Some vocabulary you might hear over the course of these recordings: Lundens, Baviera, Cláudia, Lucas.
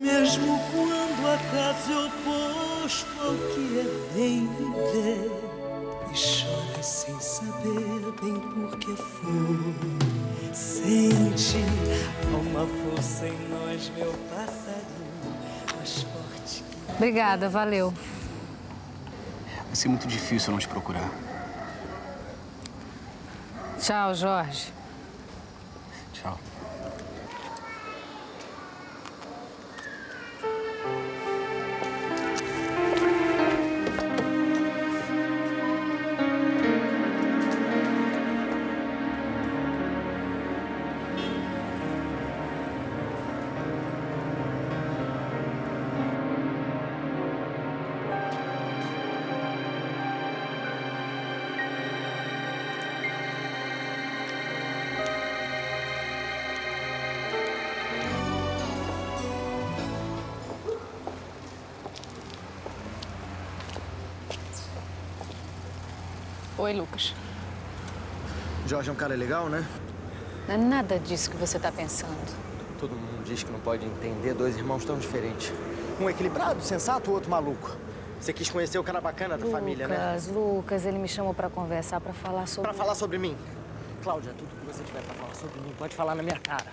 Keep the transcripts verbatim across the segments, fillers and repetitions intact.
Mesmo quando acaso é oposto ao que é bem viver, e chora sem saber bem porque foi. Sente há uma força em nós, meu passarinho, mais forte que... Obrigada, valeu. Vai ser muito difícil não te procurar. Tchau, Jorge. Tchau. Oi, Lucas. Jorge é um cara legal, né? Não é nada disso que você tá pensando. Todo mundo diz que não pode entender dois irmãos tão diferentes. Um equilibrado, sensato, o outro maluco. Você quis conhecer o cara bacana da Lucas, família, né? Lucas, Lucas, ele me chamou pra conversar, pra falar sobre... Pra falar sobre mim? Cláudia, tudo que você tiver pra falar sobre mim, pode falar na minha cara.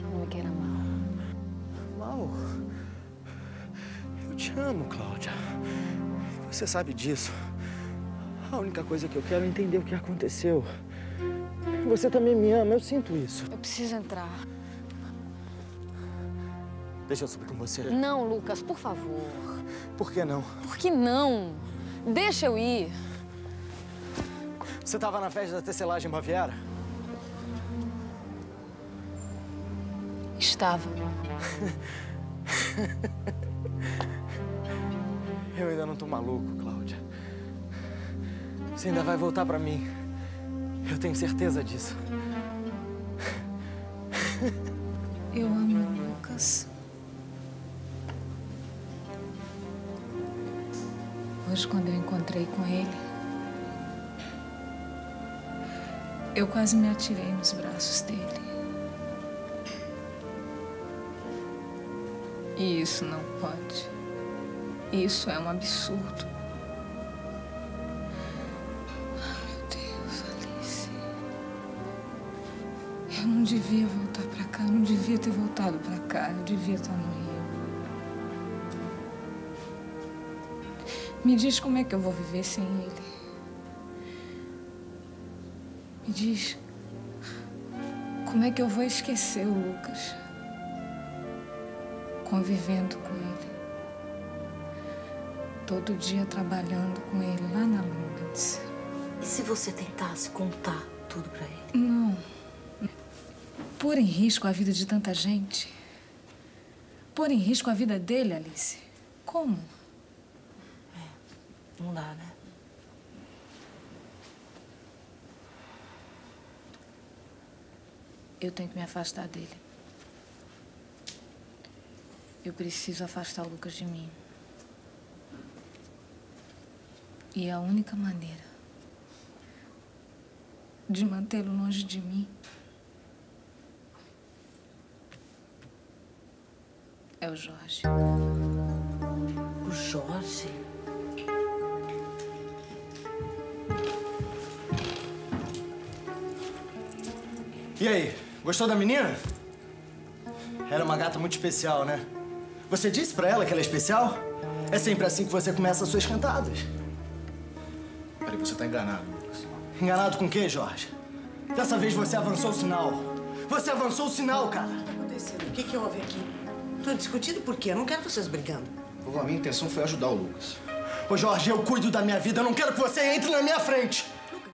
Não me queira mal. Mal? Eu te amo, Cláudia. Você sabe disso. A única coisa que eu quero é entender o que aconteceu. Você também me ama, eu sinto isso. Eu preciso entrar. Deixa eu subir com você. Não, Lucas, por favor. Por que não? Por que não? Deixa eu ir. Você estava na festa da tecelagem em Baviera? Estava. Eu ainda não tô maluco, Cláudia. Você ainda vai voltar pra mim. Eu tenho certeza disso. Eu amo o Lucas. Hoje, quando eu encontrei com ele, eu quase me atirei nos braços dele. E isso não pode. Isso é um absurdo. Eu não devia voltar pra cá, eu não devia ter voltado pra cá, eu devia estar no Rio. Me diz como é que eu vou viver sem ele. Me diz como é que eu vou esquecer o Lucas convivendo com ele. Todo dia trabalhando com ele lá na Lundens. E se você tentasse contar tudo pra ele? Não. Pôr em risco a vida de tanta gente. Pôr em risco a vida dele, Alice. Como? É, não dá, né? Eu tenho que me afastar dele. Eu preciso afastar o Lucas de mim. E a única maneira de mantê-lo longe de mim é o Jorge. O Jorge? E aí, gostou da menina? Era uma gata muito especial, né? Você disse pra ela que ela é especial? É sempre assim que você começa as suas cantadas. Peraí, você tá enganado, Lucas. Enganado com o quê, Jorge? Dessa vez você avançou o sinal. Você avançou o sinal, cara. O que tá acontecendo? O que que houve aqui? Tô discutindo por quê? Eu não quero vocês brigando. A minha intenção foi ajudar o Lucas. Ô, Jorge, eu cuido da minha vida. Eu não quero que você entre na minha frente.